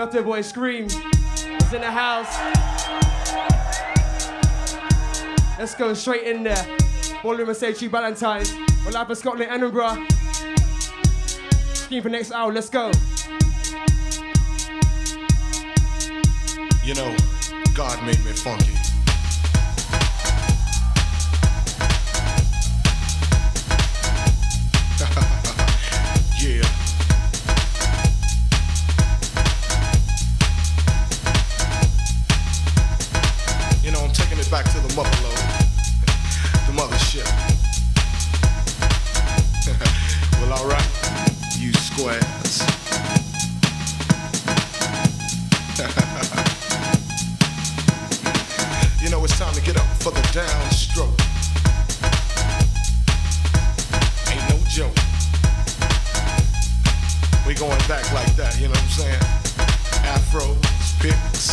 Birthday boy Skream is in the house. Let's go straight in there. Boiler Room, say Cheap Valentine's. We're live in Scotland, Edinburgh. Skream for next hour, let's go. You know, God made me funky. Yeah. Back to the motherlode, the mothership. Well, alright, you squares. You know, it's time to get up for the downstroke. Ain't no joke. We going back like that, you know what I'm saying? Afros, picks,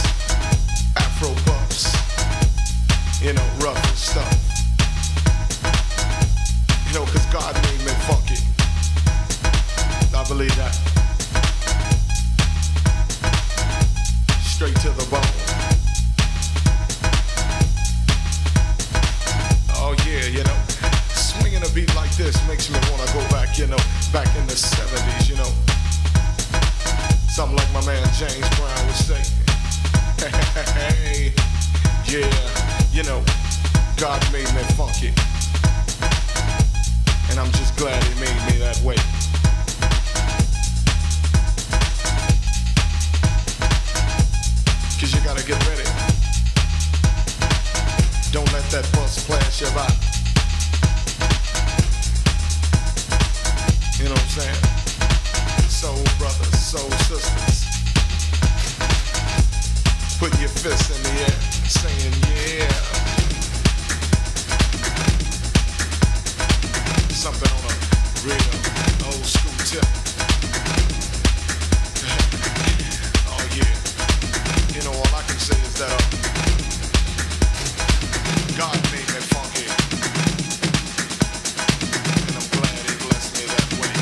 afro buffs. You know, rough and stuff. You know, cause God made me funky. I believe that. Straight to the bone. Oh yeah, you know, swinging a beat like this makes me wanna go back, you know, back in the 70s, you know. Something like my man James Brown would say. Hey, yeah. You know, God made me funky, and I'm just glad He made me that way. Cause you gotta get ready. Don't let that bus flash you by. You know what I'm saying? Soul brothers, soul sisters, put your fists in the air, saying yeah, something on a real old school tip. Oh yeah, you know, all I can say is that God made me funky, and I'm glad He blessed me that way.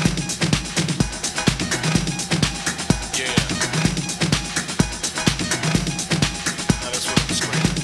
Yeah, now that's what I'm screaming.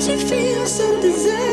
So deserted.